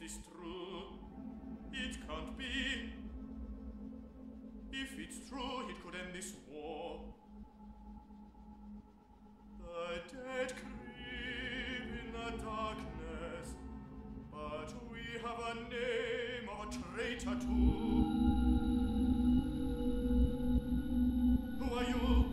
this true? It can't be. If it's true, it could end this war. The dead creep in the darkness, but we have a name of a traitor too. Who are you?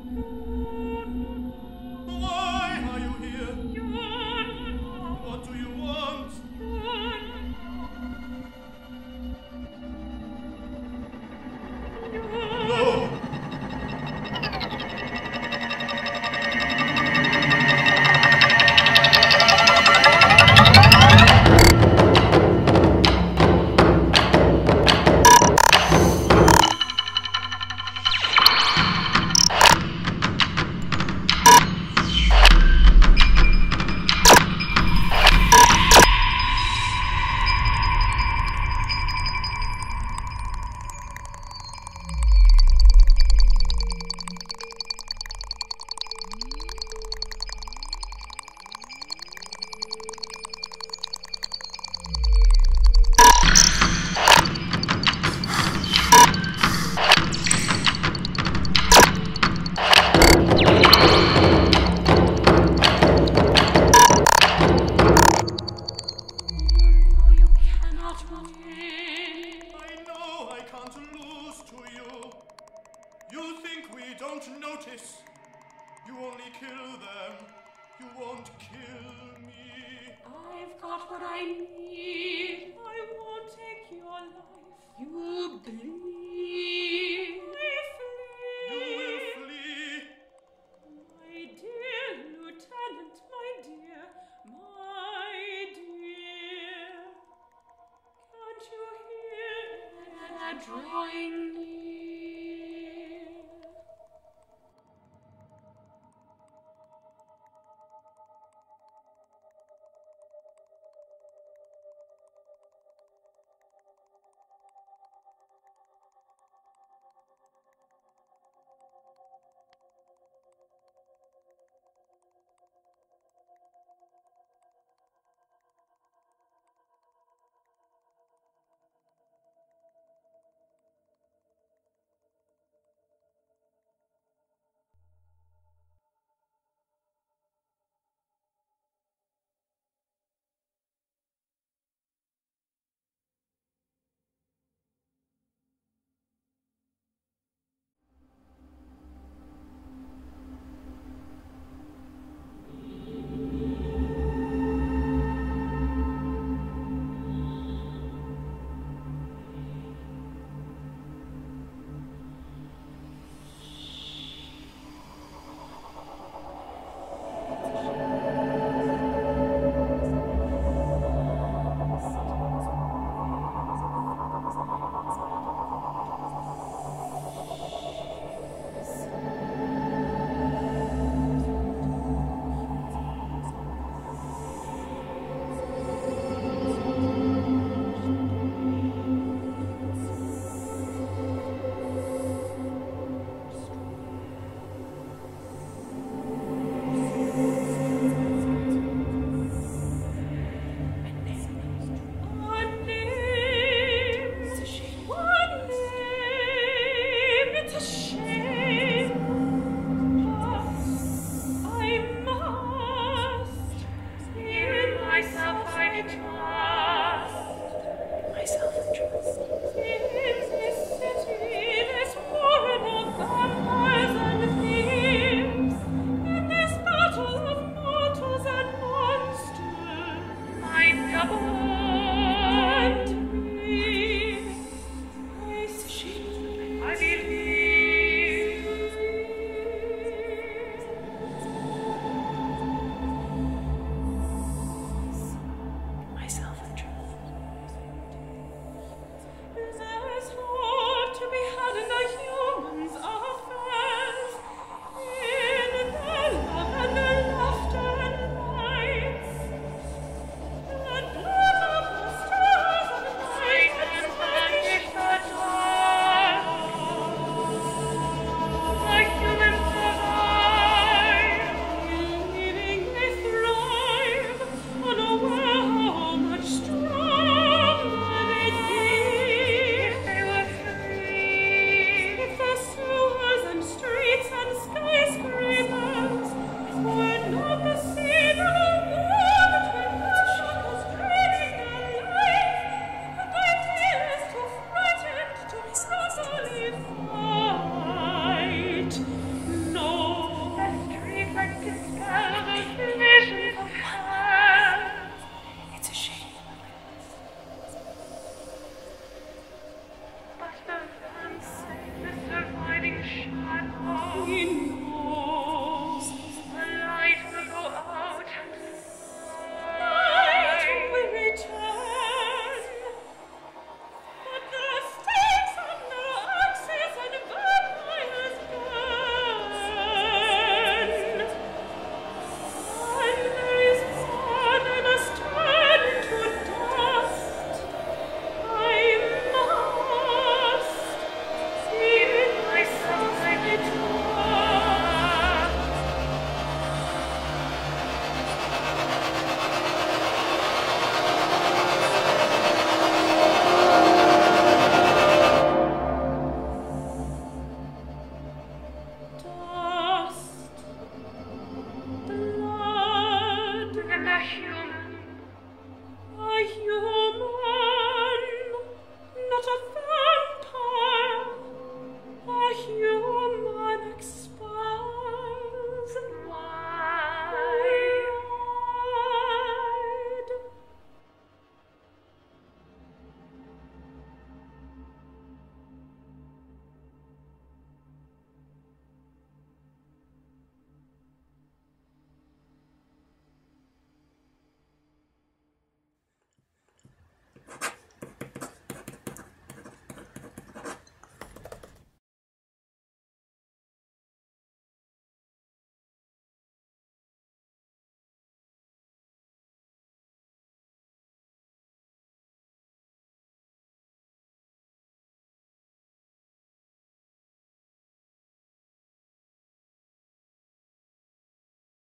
here.